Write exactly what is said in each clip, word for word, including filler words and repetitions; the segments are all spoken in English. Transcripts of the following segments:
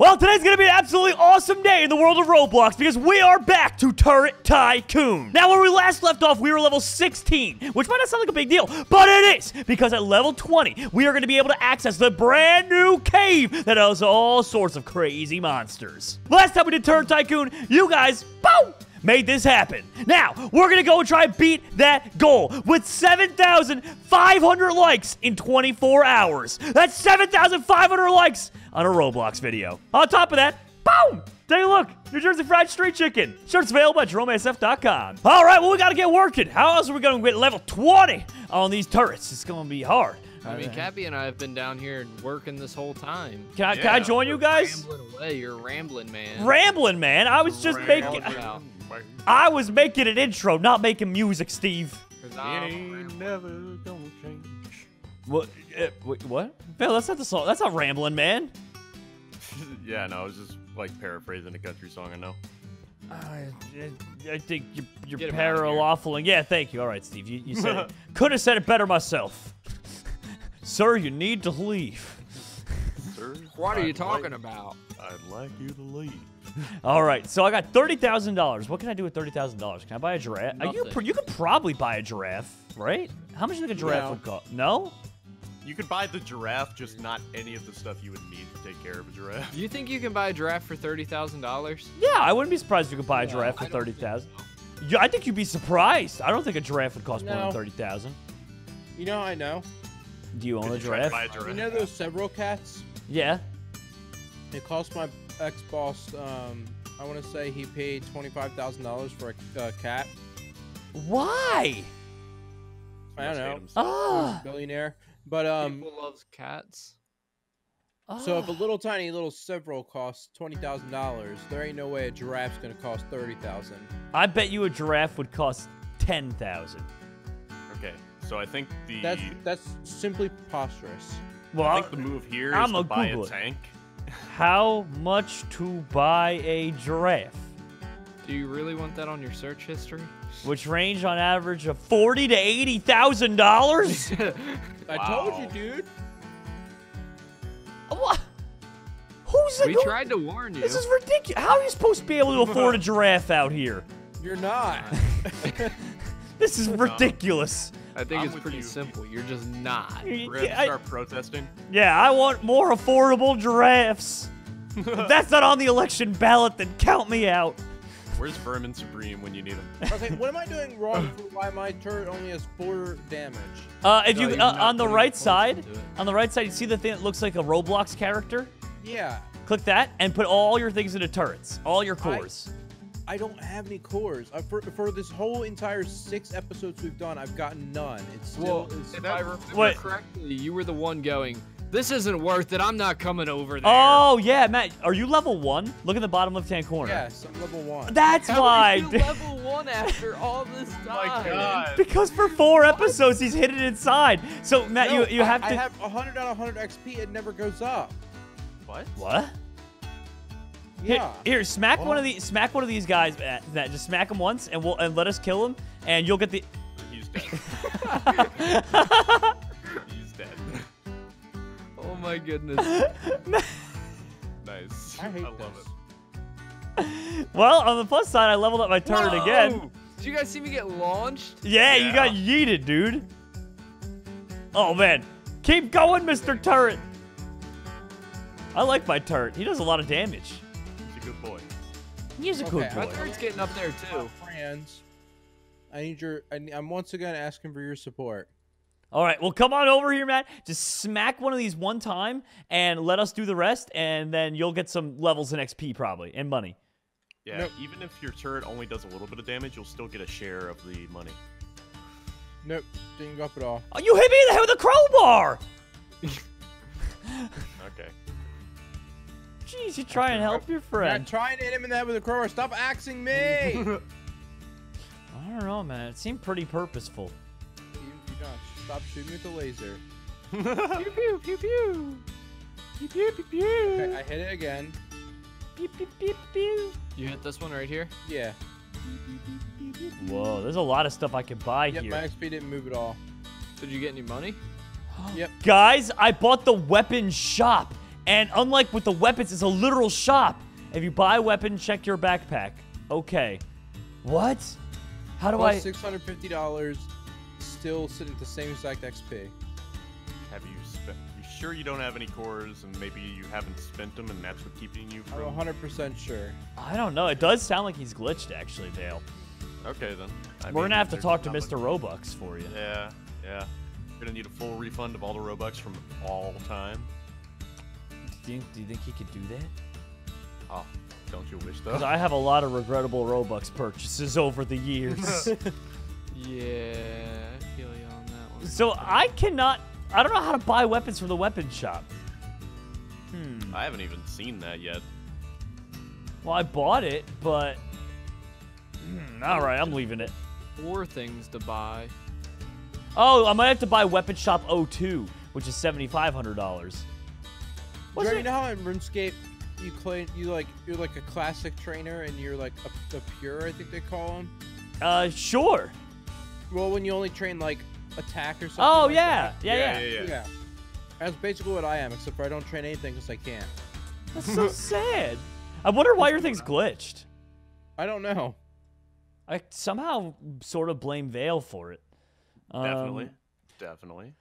Well, today's gonna be an absolutely awesome day in the world of Roblox because we are back to Turret Tycoon. Now, when we last left off, we were level sixteen, which might not sound like a big deal, but it is, because at level twenty, we are gonna be able to access the brand new cave that has all sorts of crazy monsters. Last time we did Turret Tycoon, you guys, boom! Made this happen. Now, we're going to go and try and beat that goal with seven thousand five hundred likes in twenty-four hours. That's seven thousand five hundred likes on a Roblox video. On top of that, boom! Take a look. New Jersey Fried Street Chicken. Shirts available at Jerome A S F dot com. All right, well, we got to get working. How else are we going to get level twenty on these turrets? It's going to be hard. I mean, Cappy and I have been down here working this whole time. Can I, yeah. can I join You're you guys? Rambling away. You're rambling, man. Rambling, man. I was just rambling. making. I was making an intro, not making music, Steve. It ain't never gonna change. What? Uh, wait, what? Phil, that's not the song. That's not rambling, man. Yeah, no, I was just like paraphrasing a country song. I know. I, I think you're, you're paralophiling. Yeah, thank you. All right, Steve, you, you said it. Could have said it better myself. Sir, you need to leave. Sir, what are I'd you talking like, about? I'd like you to leave. All right, so I got thirty thousand dollars. What can I do with thirty thousand dollars? Can I buy a giraffe? You, you could probably buy a giraffe, right? How much do you think a giraffe no. would cost? No? You could buy the giraffe, just not any of the stuff you would need to take care of a giraffe. You think you can buy a giraffe for thirty thousand dollars? Yeah, I wouldn't be surprised if you could buy a no, giraffe for thirty thousand dollars. So. Yeah, I think you'd be surprised. I don't think a giraffe would cost no. more than thirty thousand dollars. You know, I know. Do you own a giraffe? a giraffe? You know those several cats? Yeah. It cost my ex-boss, um, I want to say he paid twenty-five thousand dollars for a uh, cat. Why? I don't know. Ah. Billionaire. But, um. People loves cats. So if a little tiny little several costs twenty thousand dollars, there ain't no way a giraffe's going to cost thirty thousand dollars. I bet you a giraffe would cost ten thousand dollars. Okay. So I think the that's that's simply preposterous. Well, I think the move here is to buy a tank. How much to buy a giraffe? Do you really want that on your search history? Which range on average of forty to eighty thousand dollars? I wow. told you, dude. What? Who's it? We who? tried to warn you. This is ridiculous. How are you supposed to be able to afford a giraffe out here? You're not. This is ridiculous. I think I'm it's pretty you. simple. You're just not. We're gonna yeah, start I, protesting. Yeah, I want more affordable giraffes. If that's not on the election ballot, then count me out. Where's Vermin Supreme when you need him? Okay, what am I doing wrong for why my turret only has four damage? Uh, if no, you uh, on the right side, on the right side, you see the thing that looks like a Roblox character? Yeah. Click that and put all your things into turrets, all your cores. I, I don't have any cores. Uh, for, for this whole entire six episodes we've done, I've gotten none. It's still... Well, if I remember what? correctly, you were the one going, this isn't worth it. I'm not coming over there. Oh, yeah, Matt. Are you level one? Look at the bottom left-hand corner. Yes, I'm level one. That's How why. How are you level one after all this time? My God. Because for four episodes, he's hidden inside. So, Matt, no, you, you I, have to... I have one hundred out of one hundred X P. It never goes up. What? What? Yeah. Here, here, smack oh. one of these. Smack one of these guys. Matt, Matt, just smack him once, and we'll and let us kill him, and you'll get the. He's dead. He's dead. Oh my goodness. Nice. I, hate I love it. Well, on the plus side, I leveled up my turret Whoa! again. Did you guys see me get launched? Yeah, yeah, you got yeeted, dude. Oh man, keep going, Mister Turret. I like my turret. He does a lot of damage. Good boy. He's a okay, good boy. My turret's getting up there too. Friends, I need your. I need, I'm once again asking for your support. All right, well, come on over here, Matt. Just smack one of these one time and let us do the rest, and then you'll get some levels in X P probably and money. Yeah, nope. Even if your turret only does a little bit of damage, you'll still get a share of the money. Nope, didn't go up at all. Oh, you hit me in the head with a crowbar! Okay. Jeez, you try and help your friend. I'm trying to hit him in the head with a crowbar. Stop axing me! I don't know, man. It seemed pretty purposeful. You, you gotta stop shooting with the laser. Pew, pew, pew, pew. Pew, pew, pew, pew. Okay, I hit it again. Pew, pew, pew, pew. You hit this one right here? Yeah. Whoa, there's a lot of stuff I can buy yep, here. Yeah, my X P didn't move at all. Did you get any money? Yep. Guys, I bought the weapon shop. And unlike with the weapons, it's a literal shop. If you buy a weapon, check your backpack. Okay. What? How do Plus I... six hundred fifty dollars still sitting at the same exact X P. Have you spent... You sure you don't have any cores and maybe you haven't spent them and that's what keeping you from... I'm one hundred percent sure. I don't know. It does sound like he's glitched, actually, Dale. Okay, then. I We're going to have to talk to Mister Robux for you. Yeah, yeah. You're going to need a full refund of all the Robux from all time. Do you, do you think he could do that? Oh, don't you wish, though? Because I have a lot of regrettable Robux purchases over the years. Yeah, I feel you on that one. So I cannot... I don't know how to buy weapons from the weapon shop. Hmm. I haven't even seen that yet. Well, I bought it, but... Mm, all right, I'm leaving it. Four things to buy. Oh, I might have to buy Weapon Shop oh two, which is seven thousand five hundred dollars. Jerry, you know how in RuneScape you claim you like you're like a classic trainer and you're like a, a pure, I think they call him. Uh, sure. Well, when you only train like attack or something. Oh like yeah. That. Yeah, yeah, yeah, yeah, yeah, yeah. That's basically what I am, except for I don't train anything because I can't. That's so sad. I wonder why your thing's glitched. I don't know. I somehow sort of blame Vale for it. Definitely. Um, Definitely.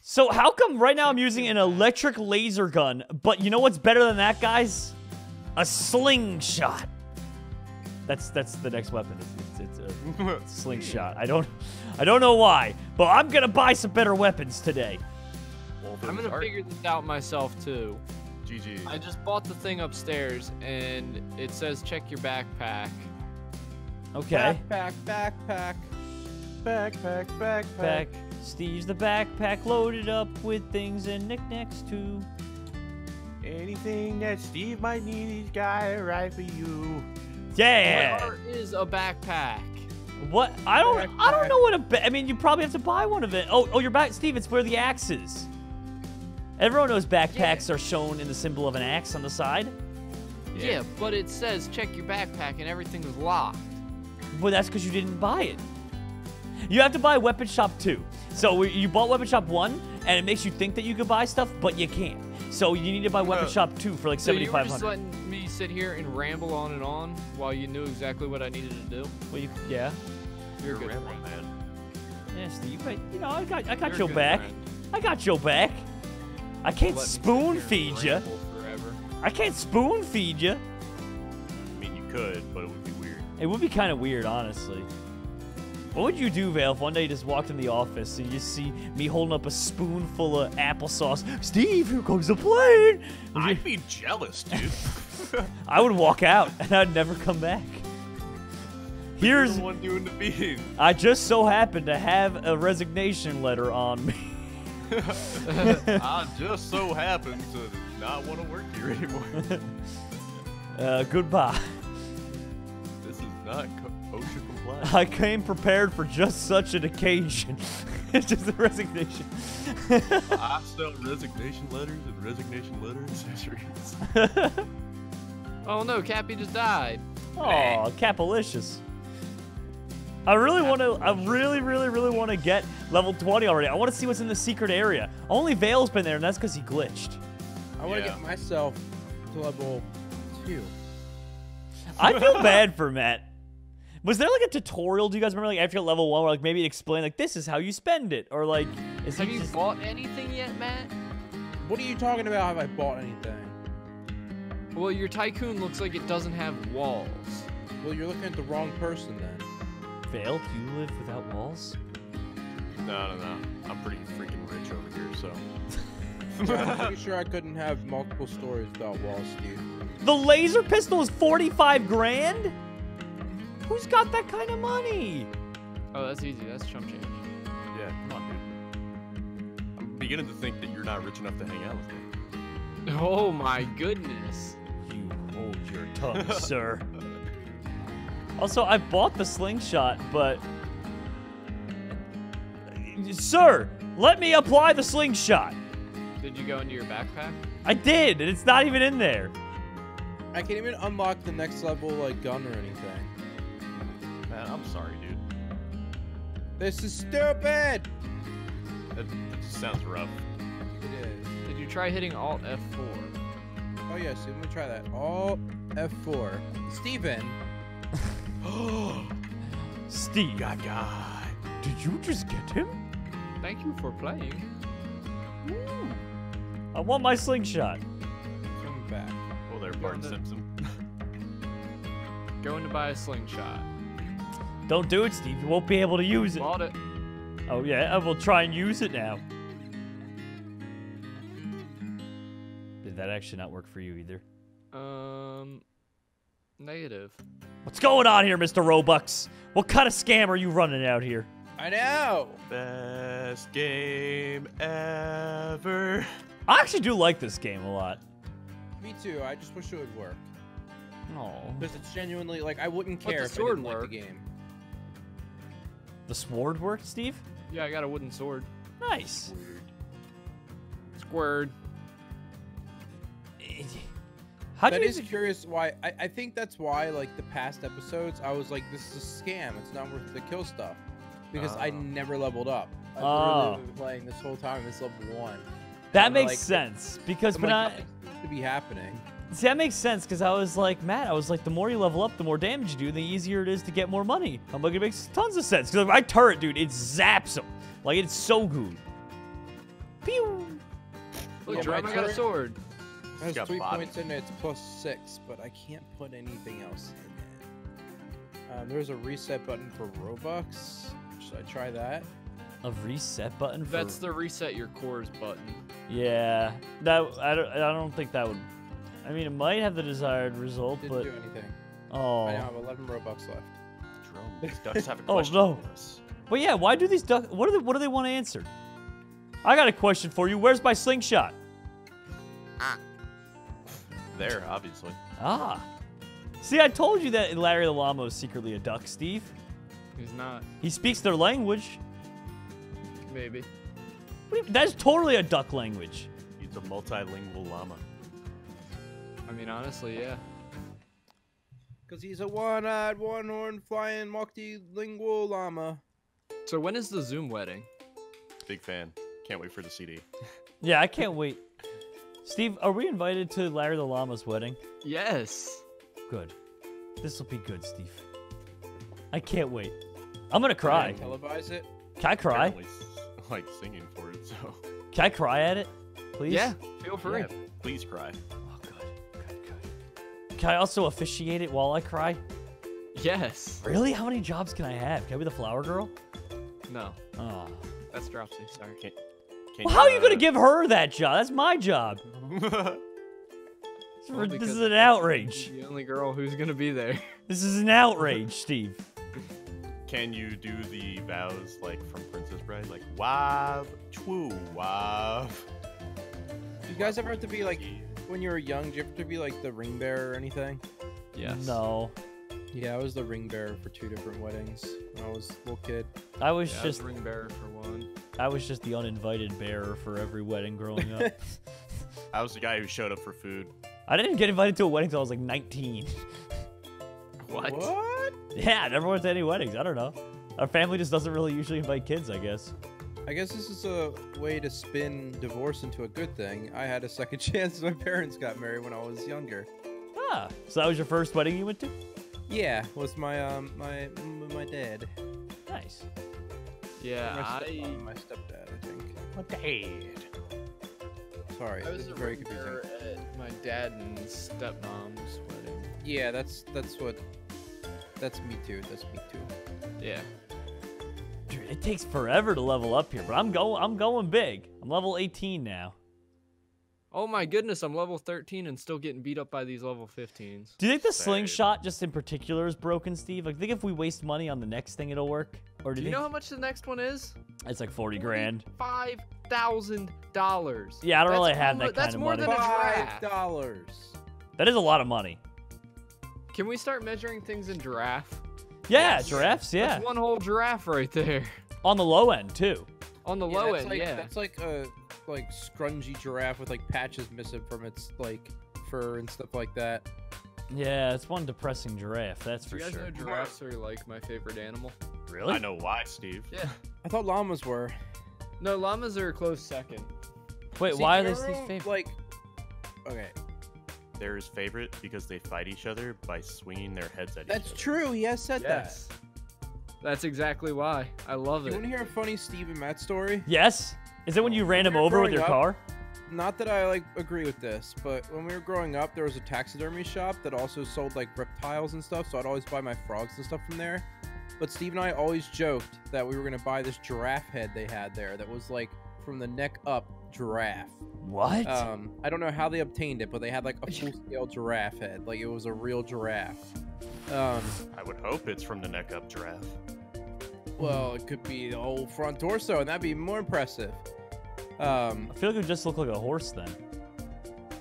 So how come right now I'm using an electric laser gun, but you know what's better than that, guys? A slingshot. That's that's the next weapon. It's, it's, it's a slingshot. I don't I don't know why, but I'm gonna buy some better weapons today. Well, I'm gonna figure this out myself too. G G. I just bought the thing upstairs, and it says check your backpack. Okay. Backpack, backpack, backpack, backpack. Backpack. Steve's the backpack loaded up with things and knickknacks too. Anything that Steve might need, he's got it right for you. Yeah. What is a backpack? What? I don't. Backpack. I don't know what a. Ba I mean, you probably have to buy one of it. Oh, oh, you're back, Steve. It's where the axe is. Everyone knows backpacks yeah. are shown in the symbol of an axe on the side. Yeah. yeah, but it says check your backpack and everything's locked. Well, that's because you didn't buy it. You have to buy Weapon Shop two. So you bought Weapon Shop one, and it makes you think that you could buy stuff, but you can't. So you need to buy Weapon uh, Shop two for like so seventy-five hundred dollars. You were just letting me sit here and ramble on and on while you knew exactly what I needed to do? Well, you, yeah. You're, You're a good rambling, friend. man. Yeah, Steve, but, you know, I got, I got your back. Friend. I got your back. I can't spoon feed you. Forever. I can't spoon feed you. I mean, you could, but it would be weird. It would be kind of weird, honestly. What would you do, Vale, if one day you just walked in the office and you see me holding up a spoonful of applesauce? Steve, here comes the plane! Would I'd you... be jealous, dude. I would walk out, and I'd never come back. But Here's... the one doing the beating. I just so happened to have a resignation letter on me. I just so happened to not want to work here anymore. uh, goodbye. This is not OSHA compliant. I came prepared for just such an occasion. It's just a resignation. I sell resignation letters and resignation letter accessories. Oh no, Cappy just died. Oh, Capalicious. I really want to. I really, really, really want to get level twenty already. I want to see what's in the secret area. Only Vale's been there, and that's because he glitched. I want to yeah. get myself to level two. I feel bad for Matt. Was there like a tutorial? Do you guys remember, like after level one, where like maybe explain like this is how you spend it, or like is have you just... bought anything yet, Matt? What are you talking about? Have I bought anything? Well, your tycoon looks like it doesn't have walls. Well, you're looking at the wrong person then. Vale, do you live without walls? No, no, no. I'm pretty freaking rich over here, so. Yeah, I'm pretty sure I couldn't have multiple stories without walls, dude. The laser pistol is forty-five grand? Who's got that kind of money? Oh, that's easy. That's chump change. Yeah, come on, dude. I'm beginning to think that you're not rich enough to hang out with me. Oh, my goodness. You hold your tongue, sir. Also, I bought the slingshot, but... Sir, let me apply the slingshot. Did you go into your backpack? I did, and it's not even in there. I can't even unlock the next level, like, gun or anything. Man, I'm sorry, dude. This is stupid! That, that just sounds rough. It is. Did you try hitting Alt F four? Oh, yes. Let me try that. Oh, F four. Steven. Steve. God, God. Did you just get him? Thank you for playing. Woo. I want my slingshot. Come back. Oh, there, Bart Simpson. Going to buy a slingshot. Don't do it, Steve. You won't be able to use it. Bought it. Oh, yeah. I will try and use it now. Did that actually not work for you either? Um, negative. What's going on here, Mister Robux? What kind of scam are you running out here? I know. Best game ever. I actually do like this game a lot. Me too. I just wish it would work. No. Because it's genuinely, like, I wouldn't care if I didn't like the game. The sword worked, Steve? Yeah, I got a wooden sword. Nice. Squared. How that is curious why, I, I think that's why, like, the past episodes, I was like, this is a scam. It's not worth the kill stuff. Because oh. I never leveled up. I've oh. literally been playing this whole time. It's level one. That and makes like, sense. Because I'm when like, I... nothing to be happening. See, that makes sense, because I was like, Matt, I was like, the more you level up, the more damage you do, the easier it is to get more money. I'm like, it makes tons of sense. Because like, my turret, dude, it zaps him. Like, it's so good. Pew! Look, Jerome, I got a sword. There's three body. points in it. It's plus six, but I can't put anything else in it. Um, there's a reset button for Robux. Should I try that? A reset button? For... That's the reset your cores button. Yeah. that I don't, I don't think that would... I mean, it might have the desired result, Didn't but... Didn't do anything. Oh. I have eleven Robux left. Jerome, these ducks have a question oh, no. for us. But yeah, why do these ducks... What, what do they want answered? I got a question for you. Where's my slingshot? Ah. There, obviously. Ah. See, I told you that Larry the Llama is secretly a duck, Steve. He's not. He speaks their language. Maybe. That's totally a duck language. He's a multilingual llama. I mean, honestly, yeah. Because he's a one-eyed, one-horned, flying, multilingual llama. So when is the Zoom wedding? Big fan. Can't wait for the C D. Yeah, I can't wait. Steve, are we invited to Larry the Llama's wedding? Yes. Good. This will be good, Steve. I can't wait. I'm going to cry. Can I televise it? Can I cry? I like singing for it, so. Can I cry at it? Please? Yeah, feel free. Yeah, please cry. Can I also officiate it while I cry? Yes. Really? How many jobs can I have? Can I be the flower girl? No. Oh. That's Dropsy. Sorry. Can, can well, you, how are you uh, going to give her that job? That's my job. well, this is an outrage. The only girl who's going to be there. This is an outrage, Steve. Can you do the vows like from Princess Bride? Like, wav, twoo, wav. You guys ever have to be like... When you were young, did you have to be like the ring bearer or anything? Yes. No. Yeah, I was the ring bearer for two different weddings when I was a little kid. I was yeah, just I was the ring bearer for one. I was just the uninvited bearer for every wedding growing up. I was the guy who showed up for food. I didn't get invited to a wedding until I was like nineteen. What? What? Yeah, I never went to any weddings. I don't know. Our family just doesn't really usually invite kids, I guess. I guess this is a way to spin divorce into a good thing. I had a second chance. My parents got married when I was younger. Ah, so that was your first wedding you went to? Yeah, was my um my my dad. Nice. Yeah, my step, I um, my stepdad, I think. My dad. Sorry, I was it's a very confusing. At my dad and stepmom's wedding. Yeah, that's that's what. That's me too. That's me too. Yeah. Dude, it takes forever to level up here, but I'm going I'm going big. I'm level eighteen now. Oh my goodness, I'm level thirteen and still getting beat up by these level fifteens. Do you think the Same. slingshot just in particular is broken, Steve? Like, think if we waste money on the next thing, it'll work? Or do, do you think... know how much the next one is? It's like forty grand. Five thousand dollars. Yeah, I don't that's really have that kind of money. That's more than five dollars. That is a lot of money. Can we start measuring things in giraffe? Yeah, yes. Giraffes, yeah. That's one whole giraffe right there. On the low end, too. On the yeah, low end, like, yeah. That's like a like scrungy giraffe with like patches missing from its like fur and stuff like that. Yeah, it's one depressing giraffe, that's Do for sure. You guys sure. know giraffes are like my favorite animal? Really? I know why, Steve. Yeah. I thought llamas were. No, llamas are a close second. Wait, See, why are they Steve favorite? Like, okay. their favorite because they fight each other by swinging their heads at that's each other. That's true. He has said yes. that. That's exactly why. I love it. You want to hear a funny Steve and Matt story? Yes. Is it when you ran him over with your car? Not that I like agree with this, but when we were growing up, there was a taxidermy shop that also sold like reptiles and stuff. So I'd always buy my frogs and stuff from there. But Steve and I always joked that we were going to buy this giraffe head they had there that was like from the neck up giraffe. What? Um, I don't know how they obtained it, but they had like a full scale giraffe head. Like it was a real giraffe. Um, I would hope it's from the neck up giraffe. Well, it could be the whole front torso, and that'd be more impressive. Um, I feel like it would just look like a horse then.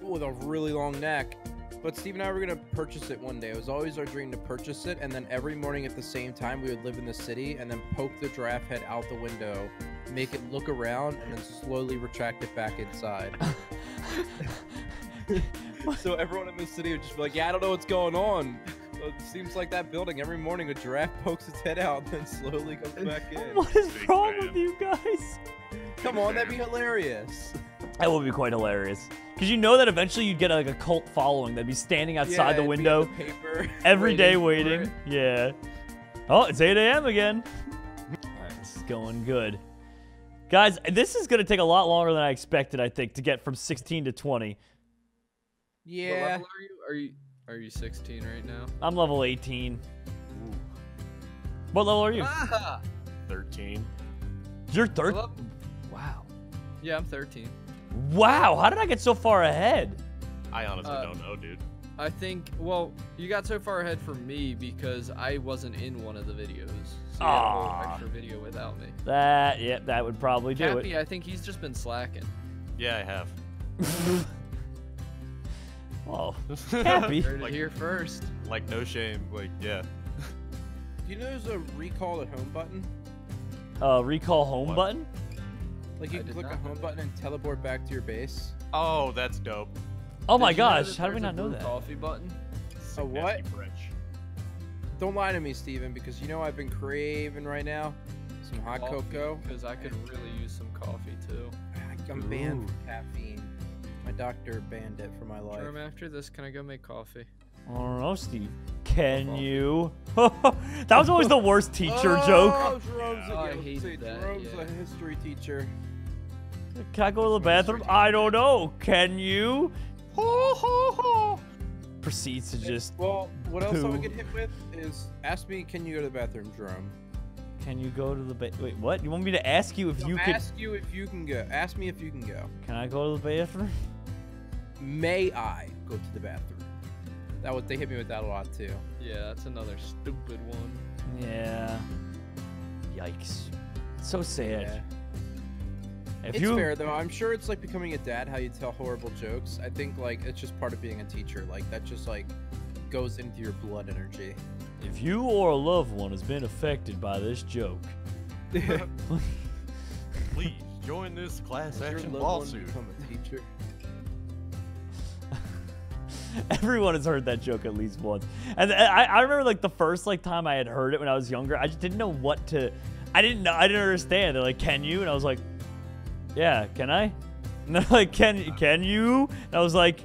With a really long neck. But Steve and I were going to purchase it one day. It was always our dream to purchase it. And then every morning at the same time, we would live in the city and then poke the giraffe head out the window, make it look around, and then slowly retract it back inside. So everyone in the city would just be like, yeah, I don't know what's going on. It seems like that building. Every morning, a giraffe pokes its head out and then slowly comes back in. What is Big wrong man. with you guys? Come on, that'd be hilarious. That would be quite hilarious. Because you know that eventually you'd get like a cult following that'd be standing outside yeah, the window the paper, every day waiting. Yeah. Oh, it's eight A M again. All right, this is going good. Guys, this is going to take a lot longer than I expected, I think, to get from sixteen to twenty. Yeah. What level are you? Are you, are you sixteen right now? I'm level eighteen. Ooh. What level are you? Ah! thirteen. You're thirteen? Wow. Yeah, I'm thirteen. Wow, how did I get so far ahead? I honestly uh, don't know, dude. I think, well, you got so far ahead for me because I wasn't in one of the videos. So you had a whole extra video without me. That, yeah, that would probably do Cappy, it. Cappy, I think he's just been slacking. Yeah, I have. Oh, Cappy. Heard it here first. Like, no shame, like, yeah. Do you know there's a recall at home button? Uh, recall home what? button? Like you click a home button and teleport back to your base. Oh, that's dope. Oh my gosh, how do we not know that? Coffee button. A what? Don't lie to me, Steven, because you know I've been craving right now some hot cocoa. Because I could really use some coffee too. I'm banned from caffeine. My doctor banned it for my life. After this, can I go make coffee? I don't know, Steve. Can oh. you? That was always the worst teacher oh, joke. Jerome's, yeah. I hated that, Jerome's yeah. a history teacher. Can I go to the bathroom? I don't know. Can you? Ho, ho, ho. Proceeds to just. Well, what else poo. I would get hit with is ask me, can you go to the bathroom, Jerome? Can you go to the ba Wait, what? You want me to ask you if no, you can? Ask could... you if you can go. Ask me if you can go. Can I go to the bathroom? May I go to the bathroom? That was, they hit me with that a lot too. Yeah, that's another stupid one. Yeah. Yikes. So sad. Yeah. If it's you... fair though. I'm sure it's like becoming a dad, how you tell horrible jokes. I think like it's just part of being a teacher. Like that just like goes into your blood energy. If you or a loved one has been affected by this joke, please join this class action lawsuit. Become a teacher. Everyone has heard that joke at least once. And I, I remember like the first like time I had heard it when I was younger, I just didn't know what to, I didn't know, I didn't understand. They're like, can you? And I was like, yeah, can I? And they're like, can, can you? And I was like,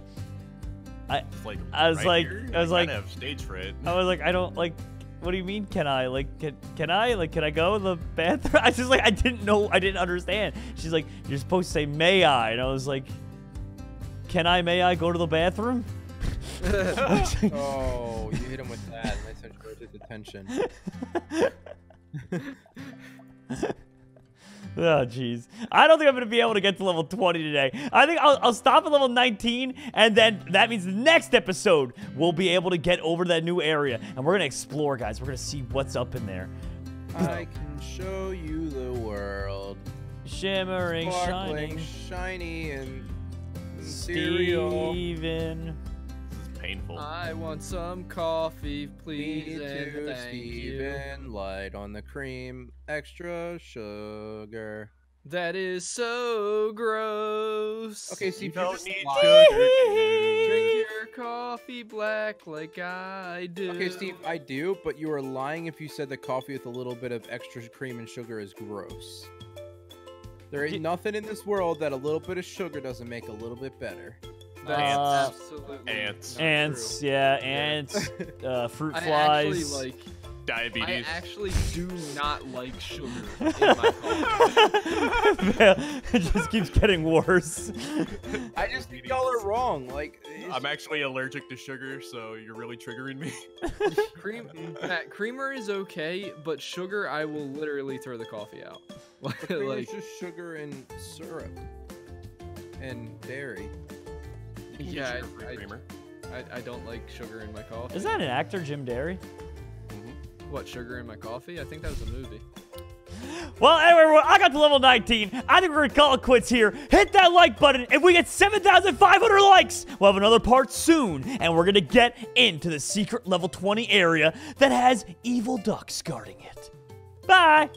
I, like, I was right like, here? I was like, I have stage fright. I was like, I don't like, what do you mean? Can I like, can, can I like, can I go to the bathroom? I just like, I didn't know, I didn't understand. She's like, you're supposed to say, may I? And I was like, can I, may I go to the bathroom? Oh, you hit him with that. My son goes to detention. Oh, jeez. I don't think I'm going to be able to get to level twenty today. I think I'll, I'll stop at level nineteen, and then that means the next episode we'll be able to get over to that new area, and we're going to explore, guys. We're going to see what's up in there. I can show you the world. Shimmering, sparkling, shining, shiny, and cereal. Steven. Painful. I want some coffee, please. Me and too, thank Steven. You. Light on the cream, extra sugar. That is so gross. Okay, Steve, you don't need sugar. Drink your coffee black like I do. Okay, Steve, I do, but you are lying if you said that coffee with a little bit of extra cream and sugar is gross. There ain't nothing in this world that a little bit of sugar doesn't make a little bit better. That's absolutely ants. Ants, true. yeah, ants, yeah. Uh, fruit flies. I actually like diabetes. I actually do not like sugar in my coffee. It just keeps getting worse. I just think y'all are wrong. Like, I'm actually allergic to sugar, so you're really triggering me. Cream, Matt, creamer is okay, but sugar, I will literally throw the coffee out. Like, it's just sugar and syrup and dairy. Yeah, I, I, I don't like sugar in my coffee. Is that an actor, Jim Derry? Mm-hmm. What, sugar in my coffee? I think that was a movie. Well, anyway, I got to level nineteen. I think we're going to call it quits here. Hit that like button. If we get seven thousand five hundred likes, we'll have another part soon. And we're going to get into the secret level twenty area that has evil ducks guarding it. Bye.